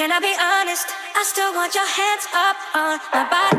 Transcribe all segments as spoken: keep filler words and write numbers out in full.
Can I be honest? I still want your hands up on my body.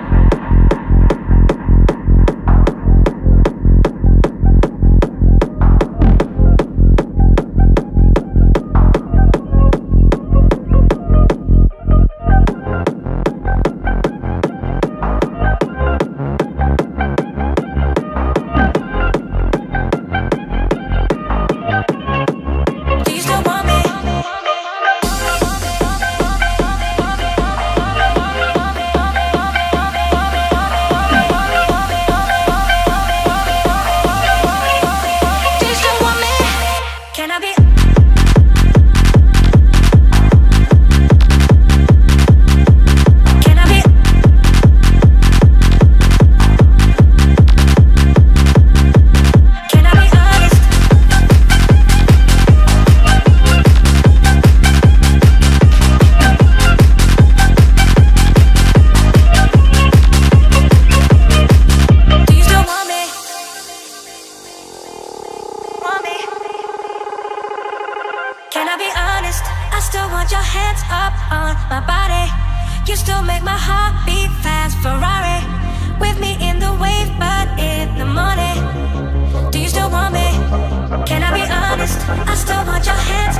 I still want your hands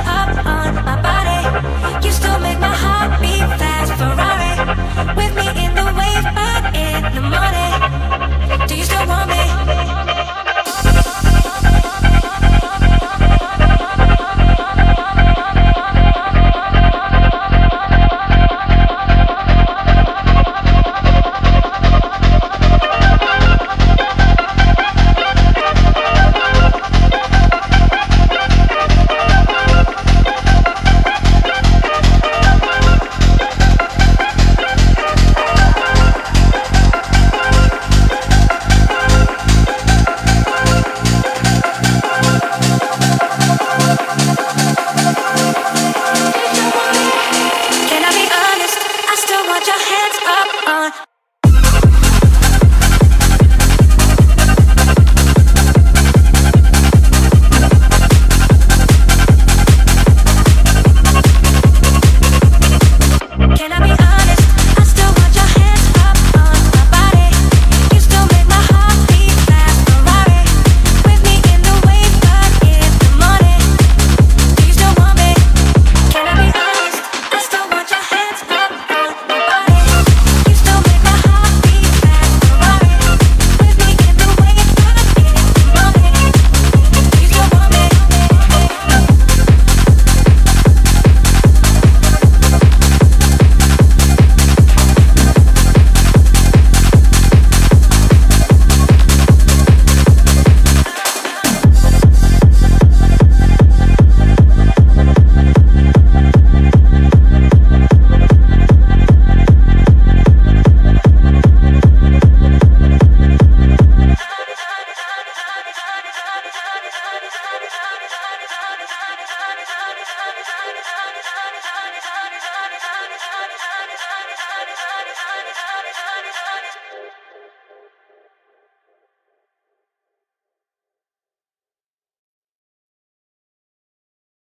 up on my body. You still